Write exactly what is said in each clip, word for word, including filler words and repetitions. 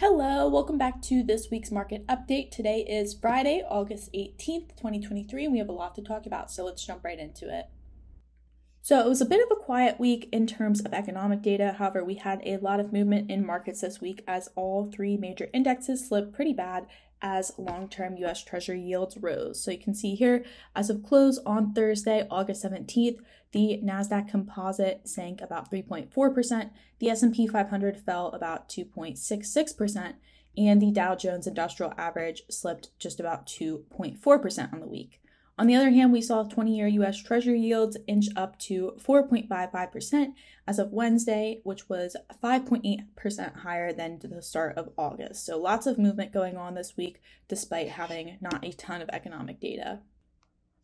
Hello, welcome back to this week's market update. Today is Friday, August eighteenth, twenty twenty-three, and we have a lot to talk about, so let's jump right into it. So it was a bit of a quiet week in terms of economic data. However, we had a lot of movement in markets this week as all three major indexes slipped pretty bad as long-term U S Treasury yields rose. So you can see here, as of close on Thursday, August seventeenth, the NASDAQ composite sank about three point four percent, the S and P five hundred fell about two point six six percent, and the Dow Jones Industrial Average slipped just about two point four percent on the week. On the other hand, we saw twenty-year U S Treasury yields inch up to four point five five percent as of Wednesday, which was five point eight percent higher than the start of August. So lots of movement going on this week, despite having not a ton of economic data.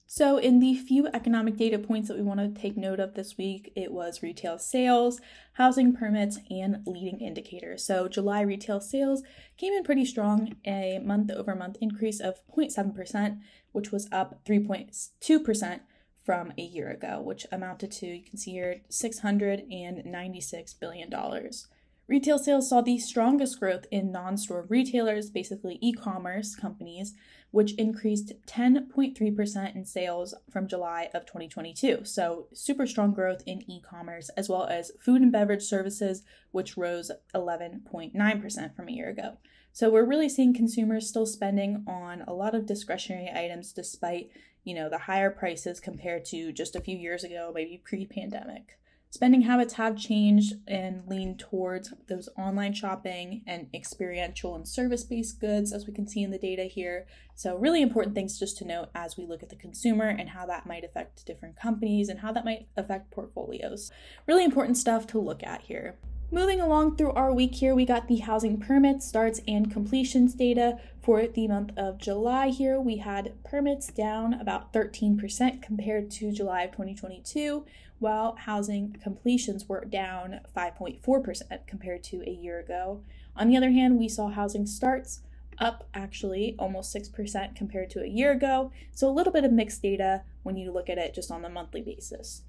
So in the few economic data points that we want to take note of this week, it was retail sales, housing permits, and leading indicators. So July retail sales came in pretty strong, a month-over-month increase of zero point seven percent, which was up three point two percent from a year ago, which amounted to, you can see here, six hundred ninety-six billion dollars. Retail sales saw the strongest growth in non-store retailers, basically e-commerce companies, which increased ten point three percent in sales from July of twenty twenty-two. So super strong growth in e-commerce, as well as food and beverage services, which rose eleven point nine percent from a year ago. So we're really seeing consumers still spending on a lot of discretionary items, despite, you know, the higher prices compared to just a few years ago, maybe pre-pandemic. Spending habits have changed and lean towards those online shopping and experiential and service-based goods, as we can see in the data here. So really important things just to note as we look at the consumer and how that might affect different companies and how that might affect portfolios. Really important stuff to look at here. Moving along through our week here, we got the housing permits, starts, and completions data for the month of July here. We had permits down about thirteen percent compared to July of twenty twenty-two, while housing completions were down five point four percent compared to a year ago. On the other hand, we saw housing starts up actually almost six percent compared to a year ago. So a little bit of mixed data when you look at it just on the monthly basis.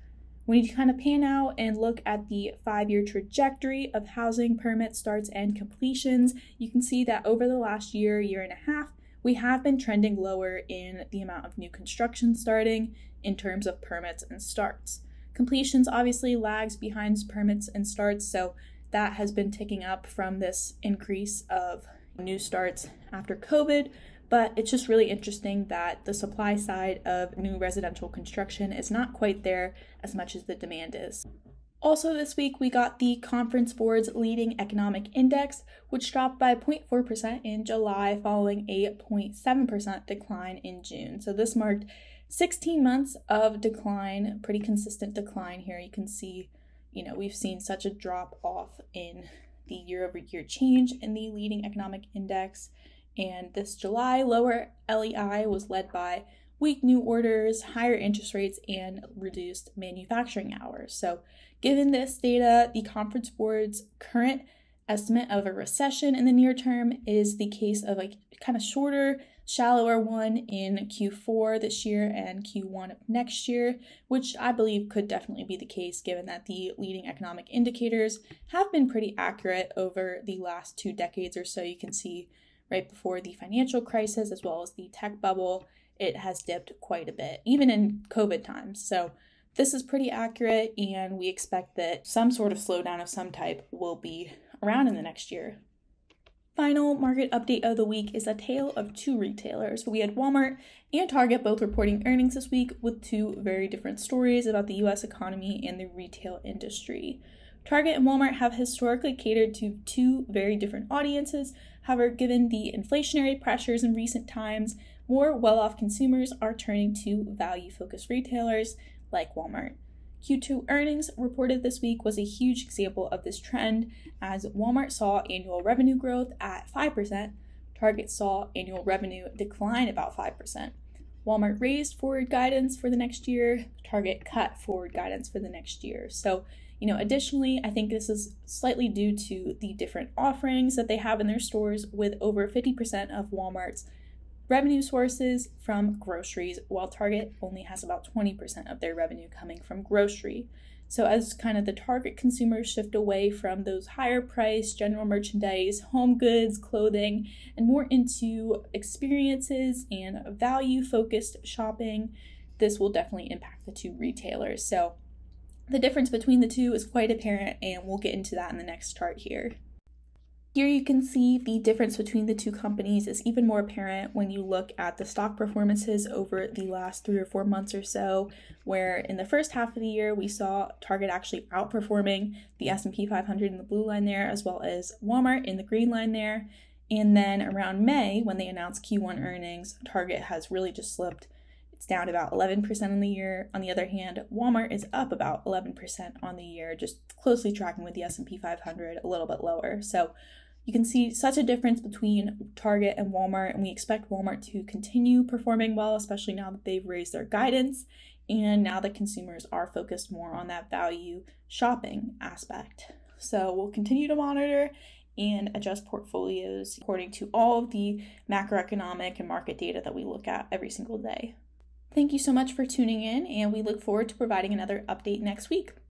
When you kind of pan out and look at the five-year trajectory of housing permit starts and completions, you can see that over the last year, year and a half, we have been trending lower in the amount of new construction starting in terms of permits and starts. Completions obviously lags behind permits and starts, so that has been ticking up from this increase of new starts after COVID. But it's just really interesting that the supply side of new residential construction is not quite there as much as the demand is. Also this week, we got the Conference Board's leading economic index, which dropped by zero point four percent in July following a zero point seven percent decline in June. So this marked sixteen months of decline, pretty consistent decline here. You can see, you know, we've seen such a drop off in the year-over-year change in the leading economic index. And this July, lower L E I was led by weak new orders, higher interest rates, and reduced manufacturing hours. So given this data, the Conference Board's current estimate of a recession in the near term is the case of a kind of shorter, shallower one in Q four this year and Q one of next year, which I believe could definitely be the case given that the leading economic indicators have been pretty accurate over the last two decades or so. You can see right before the financial crisis, as well as the tech bubble, it has dipped quite a bit, even in COVID times. So this is pretty accurate, and we expect that some sort of slowdown of some type will be around in the next year. Final market update of the week is a tale of two retailers. We had Walmart and Target both reporting earnings this week with two very different stories about the U S economy and the retail industry. Target and Walmart have historically catered to two very different audiences. However, given the inflationary pressures in recent times, more well-off consumers are turning to value-focused retailers like Walmart. Q two earnings reported this week was a huge example of this trend, as Walmart saw annual revenue growth at five percent, Target saw annual revenue decline about five percent. Walmart raised forward guidance for the next year, Target cut forward guidance for the next year. So, you know, additionally, I think this is slightly due to the different offerings that they have in their stores, with over fifty percent of Walmart's revenue sources from groceries, while Target only has about twenty percent of their revenue coming from grocery. So as kind of the target consumers shift away from those higher price general merchandise, home goods, clothing, and more into experiences and value focused shopping, this will definitely impact the two retailers. So the difference between the two is quite apparent, and we'll get into that in the next chart here. Here you can see the difference between the two companies is even more apparent when you look at the stock performances over the last three or four months or so, where in the first half of the year, we saw Target actually outperforming the S and P five hundred in the blue line there, as well as Walmart in the green line there. And then around May, when they announced Q one earnings, Target has really just slipped. It's down about eleven percent on the year. On the other hand, Walmart is up about eleven percent on the year, just closely tracking with the S and P five hundred, a little bit lower. So you can see such a difference between Target and Walmart, and we expect Walmart to continue performing well, especially now that they've raised their guidance and now that consumers are focused more on that value shopping aspect. So we'll continue to monitor and adjust portfolios according to all of the macroeconomic and market data that we look at every single day. Thank you so much for tuning in, and we look forward to providing another update next week.